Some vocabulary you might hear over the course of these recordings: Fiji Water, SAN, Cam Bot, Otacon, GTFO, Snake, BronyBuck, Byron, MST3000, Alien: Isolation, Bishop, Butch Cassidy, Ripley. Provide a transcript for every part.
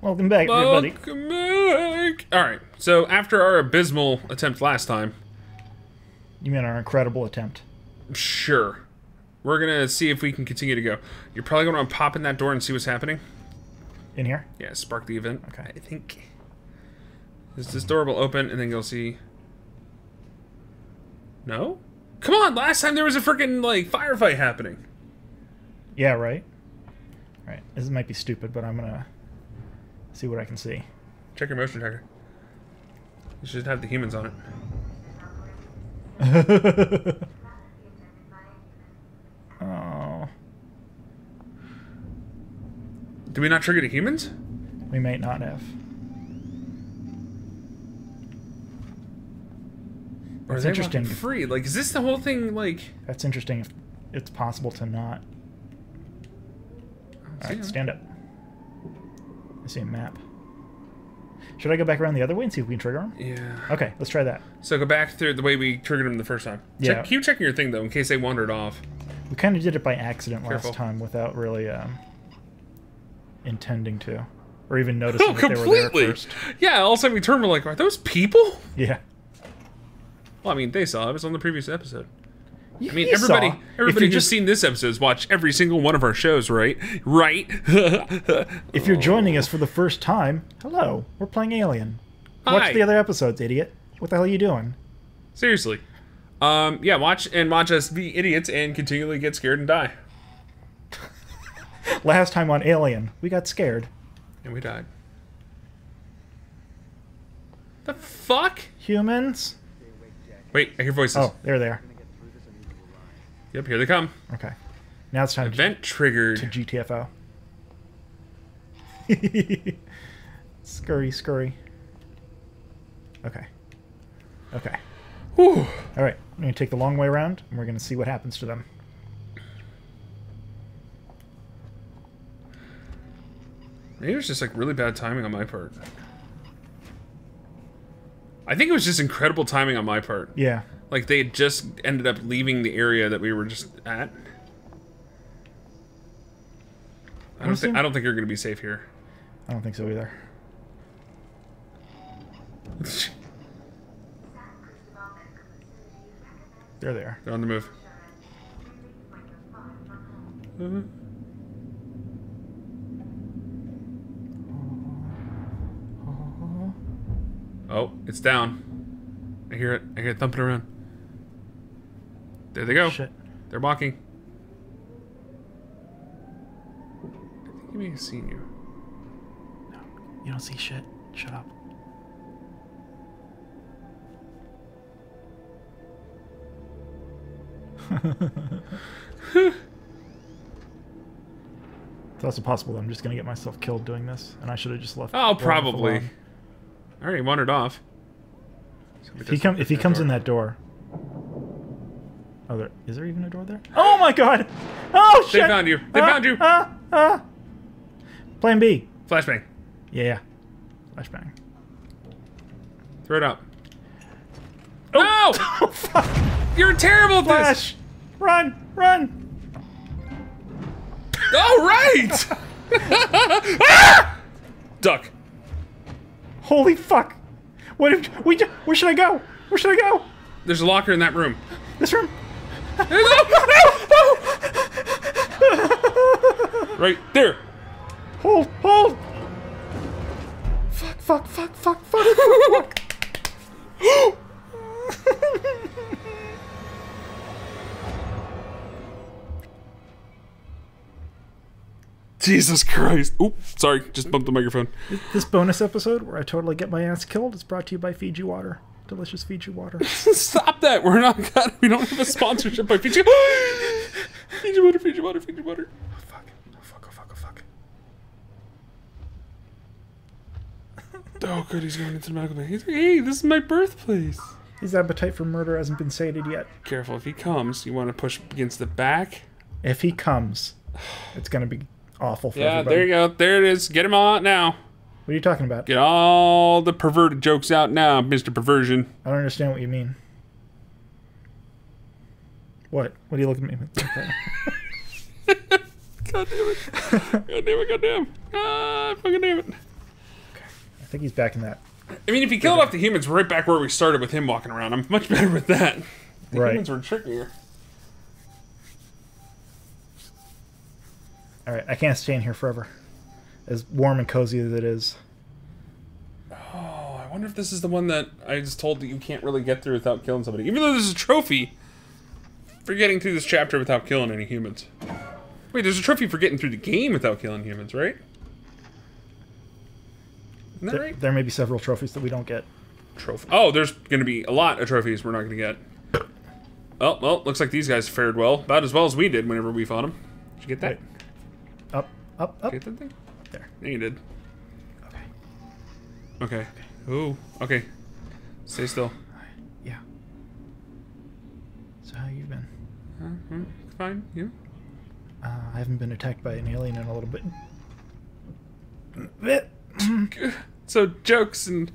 Welcome back, everybody. Welcome back. All right. So after our abysmal attempt last time, you mean our incredible attempt? Sure. We're gonna see if we can continue to go. You're probably gonna want to pop in that door and see what's happening. In here? Yeah. Spark the event. Okay. I think this door will open, and then you'll see. No. Come on. Last time there was a freaking like firefight happening. Yeah. Right. All right. This might be stupid, but I'm gonna. See what I can see. Check your motion tracker. You should have the humans on it. Oh. Do we not trigger the humans? We might not have. Or is that free? Like, is this the whole thing? Like, that's interesting. If it's possible to not. All right, stand up. Same map. Should I go back around the other way and see if we can trigger him? Yeah. Okay, let's try that. So go back through the way we triggered him the first time. Yeah. Check, keep checking your thing, though, in case they wandered off. We kind of did it by accident last time without really intending to. Or even noticing that completely. They were there first. Yeah, all of a sudden we turned, we're like, are those people? Yeah. Well, I mean, they saw. It was on the previous episode. I mean, everybody who's just seen this episode has watched every single one of our shows, right? Right? If you're joining us for the first time, hello. We're playing Alien. Hi. Watch the other episodes, idiot. What the hell are you doing? Seriously. Yeah, watch us be idiots and continually get scared and die. Last time on Alien, we got scared. And we died. The fuck? Humans? Wait, I hear voices. Oh, they're there. Yep, here they come. Okay. Now it's time Event triggered. To GTFO. Scurry, scurry. Okay. Okay. Whew. All right. I'm going to take the long way around, and we're going to see what happens to them. Maybe it was just, like, really bad timing on my part. I think it was just incredible timing on my part. Yeah. Like, they had just ended up leaving the area that we were just at. I don't think you're going to be safe here. I don't think so either. They're there. They're on the move. Mm-hmm. Oh, it's down. I hear it. I hear it thumping around. There they go. Shit. They're walking. I think he may have seen you. No. You don't see shit. Shut up. It's also possible that I'm just going to get myself killed doing this, and I should have just left. Oh, probably. I already wandered off. So if he comes in that door. Oh, is there even a door there? Oh my god! Oh shit! They found you. They found you. Plan B. Flashbang. Yeah. Flashbang. Throw it up. Oh! No! Oh fuck! You're terrible at this. Run! Run! Oh right! Ah! Duck. Holy fuck! What if we? Where should I go? Where should I go? There's a locker in that room. This room. Right there. Hold, hold. Fuck, fuck, fuck, fuck, fuck. Fuck. Jesus Christ. Oop, sorry, just bumped the microphone. This bonus episode where I totally get my ass killed is brought to you by Fiji Water. Delicious Fiji Water. Stop that. We're not God, we don't have a sponsorship by Fiji. Fiji Water, Fiji Water, Fiji Water. Oh fuck. Oh fuck, oh fuck, oh fuck. Oh good, he's going into the medical bay. He's like, hey, this is my birthplace. His appetite for murder hasn't been sated yet. Careful, if he comes, you want to push against the back. If he comes, it's gonna be awful for everybody. There you go. There it is. Get him out now. What are you talking about? Get all the perverted jokes out now, Mr. Perversion. I don't understand what you mean. What? What are you looking at me with? God damn it. God damn it, God damn. God fucking damn it. Okay. I think he's back in that. I mean, if he killed off the humans, we're right back where we started with him walking around. I'm much better with that. The humans were trickier. Alright, I can't stay in here forever. As warm and cozy as it is. Oh, I wonder if this is the one that I was told that you can't really get through without killing somebody. Even though this is a trophy for getting through this chapter without killing any humans. Wait, there's a trophy for getting through the game without killing humans, right? Isn't that right? There may be several trophies that we don't get. Trophy. Oh, there's going to be a lot of trophies we're not going to get. Oh, well, looks like these guys fared well. About as well as we did whenever we fought them. Did you get that? Right. Up, up, up. Did you get that thing? There. Yeah, you did. Okay. Okay. Okay. Ooh, okay. Stay still. Yeah. So how you been? Fine, you? I haven't been attacked by an alien in a little bit. So jokes and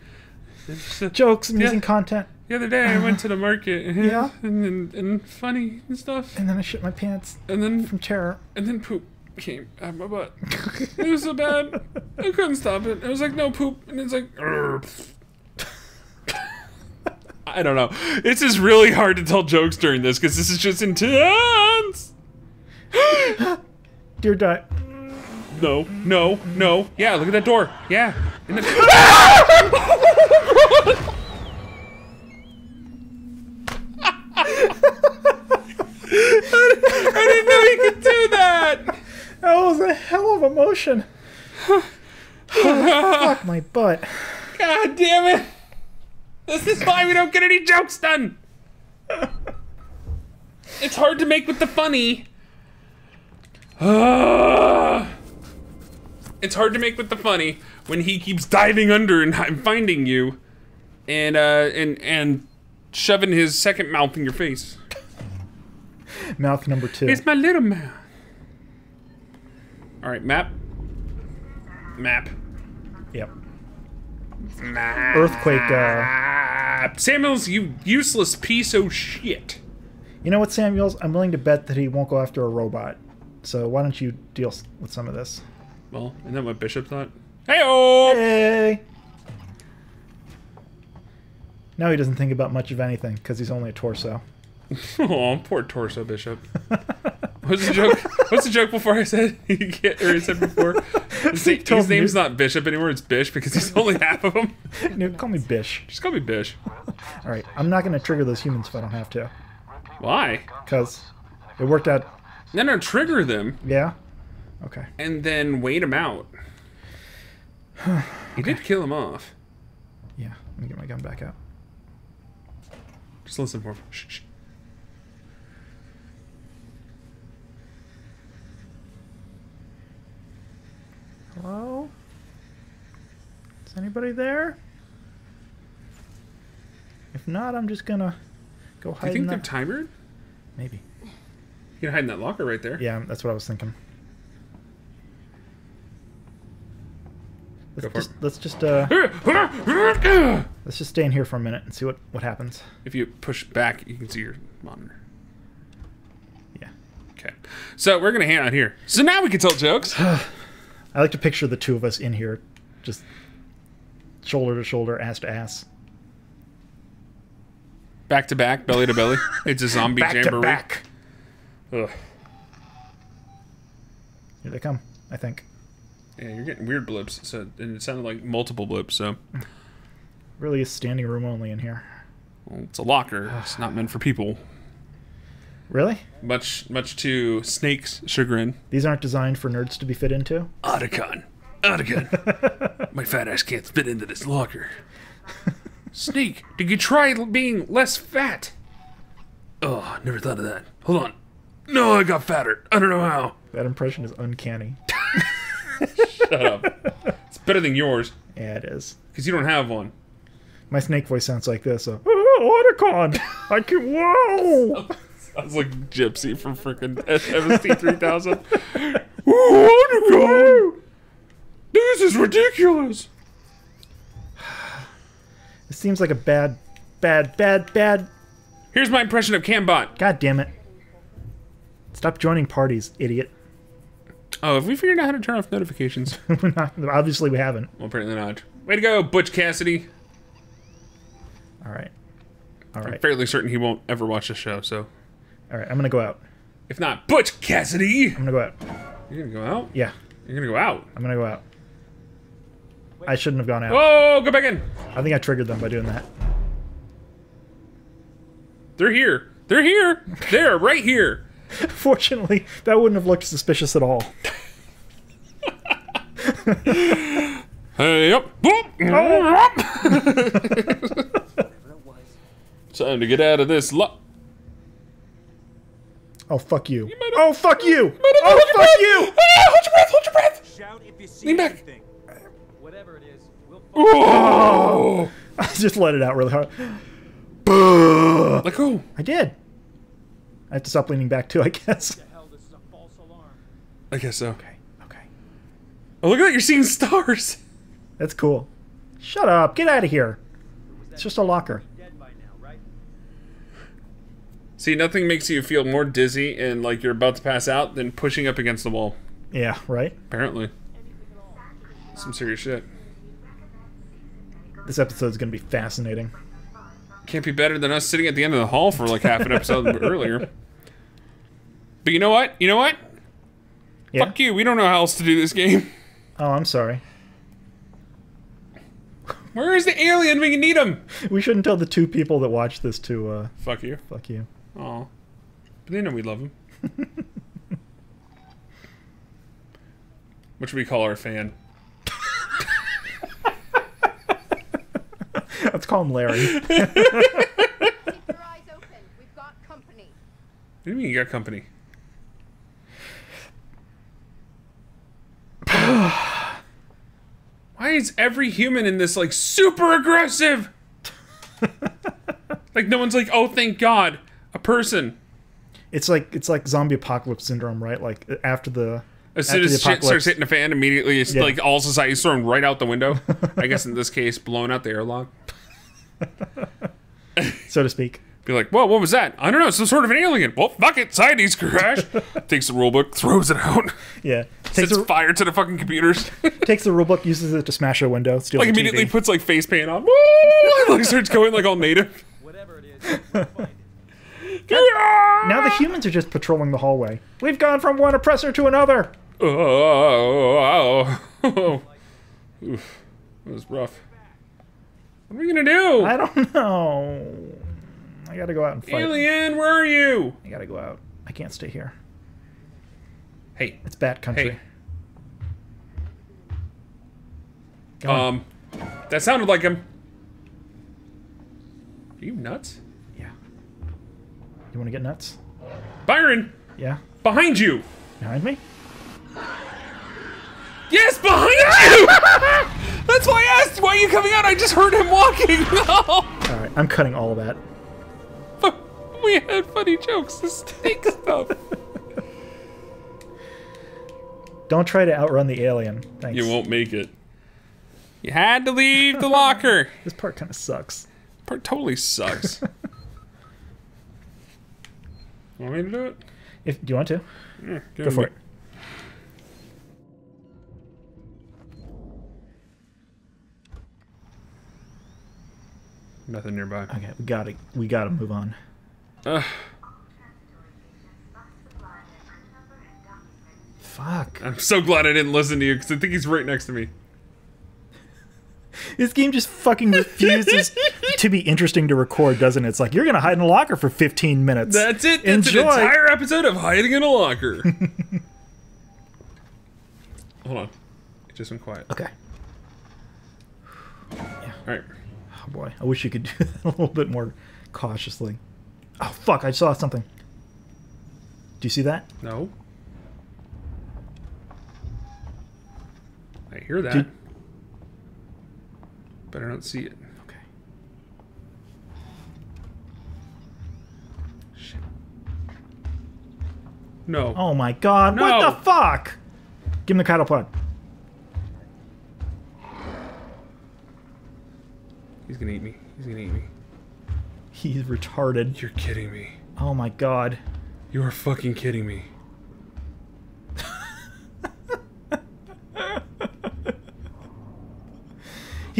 jokes, amusing content. The other day I went to the market. Yeah. And funny and stuff. And then I shit my pants. And then from terror. And then poop came out of my butt. It was so bad. I couldn't stop it. It was like no poop, and it's like. I don't know. It's just really hard to tell jokes during this because this is just intense. Dear die. No, no, no. Yeah, look at that door. Yeah. In the I didn't know you could do that. That was a hell of emotion. Fuck my butt. God damn it. This is why we don't get any jokes done. It's hard to make with the funny. It's hard to make with the funny when he keeps diving under and finding you, and shoving his second mouth in your face. Mouth number two. It's my little mouth. All right, map. Map. Yep. Map. Earthquake. Samuels, you useless piece of shit. You know what, Samuels? I'm willing to bet that he won't go after a robot. So why don't you deal with some of this? Well, isn't that what Bishop thought? Hey-oh! Hey! Now he doesn't think about much of anything, because he's only a torso. Oh, poor torso, Bishop. What's the joke? What's the joke before I said? You can't, or he said before? His name's not Bishop anymore, it's Bish, because he's only half of him. No, call me Bish. Just call me Bish. Alright, I'm not going to trigger those humans if I don't have to. Why? Because it worked out... No, trigger them. Yeah? Okay. And then wait them out. Okay. You did kill them off. Yeah, let me get my gun back out. Just listen for him. Shh, shh. Hello? Is anybody there? If not, I'm just gonna go hide in that... Do you think they're timered? Maybe. You can hide in that locker right there. Yeah, that's what I was thinking. Let's just stay in here for a minute and see what happens. If you push back, you can see your monitor. Yeah. Okay. So we're gonna hang out here. So now we can tell jokes. I like to picture the two of us in here, just shoulder to shoulder, ass to ass. Back to back, belly to belly. It's a zombie jamboree. Back to back. Ugh. Here they come, I think. Yeah, you're getting weird blips, so, and it sounded like multiple blips, so... Really is standing room only in here. Well, it's a locker. It's not meant for people. Really? Much to Snake's chagrin. These aren't designed for nerds to be fit into? Otacon. Otacon. My fat ass can't fit into this locker. Snake, did you try being less fat? Oh, never thought of that. Hold on. No, I got fatter. I don't know how. That impression is uncanny. Shut up. It's better than yours. Yeah, it is. Because you don't have one. My Snake voice sounds like this. So, oh, Otacon. I can... Whoa! Sounds like Gypsy from freaking MST3000. Whoa, Otacon! This is ridiculous! Seems like a bad. Here's my impression of Cam Bot. God damn it. Stop joining parties, idiot. Oh, have we figured out how to turn off notifications? Obviously we haven't. Well, apparently not. Way to go, Butch Cassidy. Alright. Alright. I'm fairly certain he won't ever watch the show, so. Alright, I'm gonna go out. If not, Butch Cassidy! I'm gonna go out. You're gonna go out? Yeah. You're gonna go out? I'm gonna go out. I shouldn't have gone out. Whoa, go back in! I think I triggered them by doing that. They're here. They're here! They're right here! Fortunately, that wouldn't have looked suspicious at all. Hey, up. Time to get out of this lot. Oh, fuck you. Oh, fuck you! Oh, fuck you! Hold your breath! Hold your breath! Shout if you see anything. Whatever it is, we'll oh! I just let it out really hard. Let go. I did. I have to stop leaning back too, I guess. Hell, this is a false alarm. I guess so. Okay. Okay. Oh, look at that! You're seeing stars. That's cool. Shut up! Get out of here. It's just a locker. Dead by now, right? See, nothing makes you feel more dizzy and like you're about to pass out than pushing up against the wall. Yeah. Right. Apparently. Some serious shit. This episode's gonna be fascinating. Can't be better than us sitting at the end of the hall for like half an episode earlier. But you know what? You know what? Yeah. Fuck you, we don't know how else to do this game. Oh, I'm sorry. Where is the alien? We can need him! We shouldn't tell the two people that watch this to, fuck you. Fuck you. Aw. But they know we love him. What should we call our fan? Let's call him Larry. Keep your eyes open. We've got company. What do you mean you got company? Why is every human in this like super aggressive? Like no one's like, oh thank God, a person. It's like zombie apocalypse syndrome, right? Like after the as soon as shit starts hitting the fan, immediately it's like all society's thrown right out the window. I guess in this case, blown out the airlock. So to speak. Be like, whoa, what was that? I don't know, some sort of an alien. Well, fuck it, society's crashed. Takes the rulebook, throws it out. Yeah. Sets fire to the fucking computers. Takes the rulebook, uses it to smash a window, steals like immediately TV. Puts like face paint on. Like starts going like all native. Whatever it is, we'll find it. Now the humans are just patrolling the hallway. We've gone from one oppressor to another. Oh. Oof. That was rough. What are we gonna do? I don't know. I gotta go out and fight. Alien, where are you? I gotta go out. I can't stay here. Hey. It's bat country. Hey. That sounded like him. Are you nuts? Yeah. You wanna get nuts? Byron! Yeah? Behind you! Behind me? Yes, behind you! That's why I asked, why are you coming out? I just heard him walking. No. Alright, I'm cutting all of that. But we had funny jokes, the snake stuff. Don't try to outrun the alien. Thanks. You won't make it. You had to leave the locker. This part kind of sucks. Part totally sucks. Want me to do it? If, do you want to? Yeah, go for it. Nothing nearby. Okay, we gotta move on. Fuck. I'm so glad I didn't listen to you, because I think he's right next to me. This game just fucking refuses to be interesting to record, doesn't it? It's like, you're gonna hide in a locker for 15 minutes. That's it. Enjoy. That's an entire episode of hiding in a locker. Hold on. It just went quiet. Okay. Yeah. Alright. Oh boy, I wish you could do that a little bit more cautiously. Oh fuck, I saw something. Do you see that? No. I hear that. But I don't see it. Okay. Shit. No. Oh my god, no. What the fuck? Give him the cattle pod. gonna eat me. He's gonna eat me. He's retarded. You're kidding me. Oh my god. You are fucking kidding me.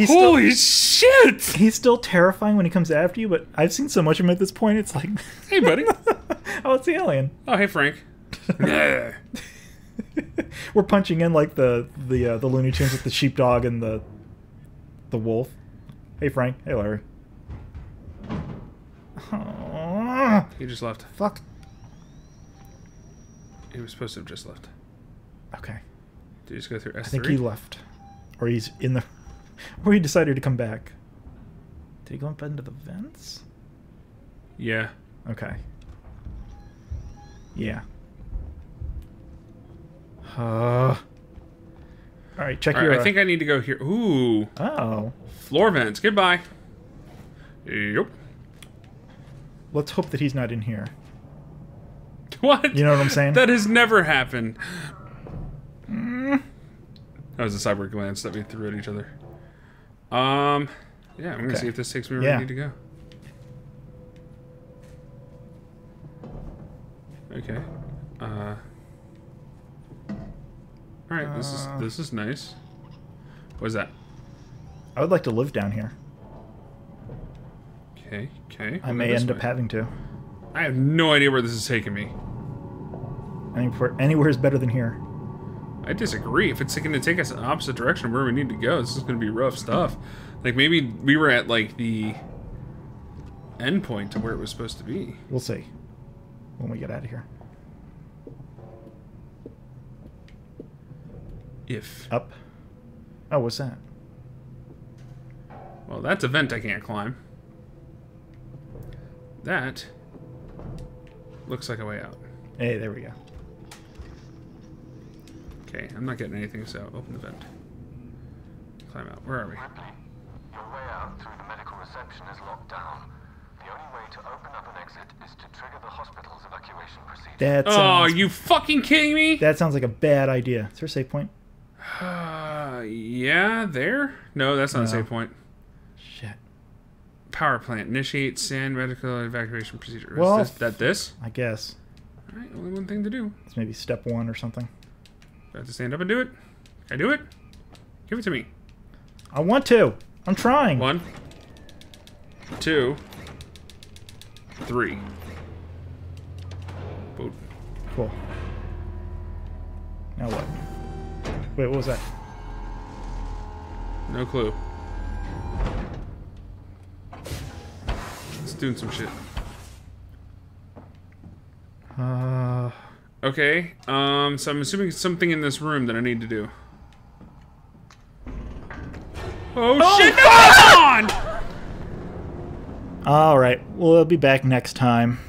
Holy shit! He's still terrifying when he comes after you, but I've seen so much of him at this point, it's like... Hey, buddy. Oh, it's the alien. Oh, hey, Frank. We're punching in like the Looney Tunes with the sheepdog and the wolf. Hey, Frank. Hey, Larry. Oh, he just left. Fuck. He was supposed to have just left. Okay. Did he just go through S3? I think he left. Or he's in the... Or he decided to come back. Did he go up into the vents? Yeah. Okay. Yeah. Alright, check your... I think I need to go here. Ooh. Oh. Floor vents. Goodbye. Yep. Let's hope that he's not in here. What? You know what I'm saying? That has never happened. That was a cyber glance that we threw at each other. Yeah, I'm gonna see if this takes me where I need to go. Okay. Alright, this is nice. What is that? I would like to live down here. Okay, okay. I may end up having to. I have no idea where this is taking me. Anywhere is better than here. I disagree. If it's going to take us in the opposite direction where we need to go, this is going to be rough stuff. Like, maybe we were at, like, the end point to where it was supposed to be. We'll see when we get out of here. If. Up. Oh, what's that? Well, that's a vent I can't climb. That looks like a way out. Hey, there we go. Okay, I'm not getting anything, so open the vent. Climb out. Where are we? Ripley, your way out through the medical reception is locked down. The only way to open up an exit is to trigger the hospital's evacuation procedure. That sounds... Oh, are you fucking kidding me? That sounds like a bad idea. Is there a save point? Yeah, there? No, that's not a save point. Shit. Power plant. Initiate SAN medical evacuation procedure. Well, is this? I guess. Alright, only one thing to do. It's maybe step one or something. I have to stand up and do it. Can I do it? Give it to me. I want to. I'm trying. 1, 2, 3. Boop. Cool. Now what? Wait, what was that? No clue. It's doing some shit. Okay, so I'm assuming it's something in this room that I need to do. Oh shit, no, come on! Alright, we'll be back next time.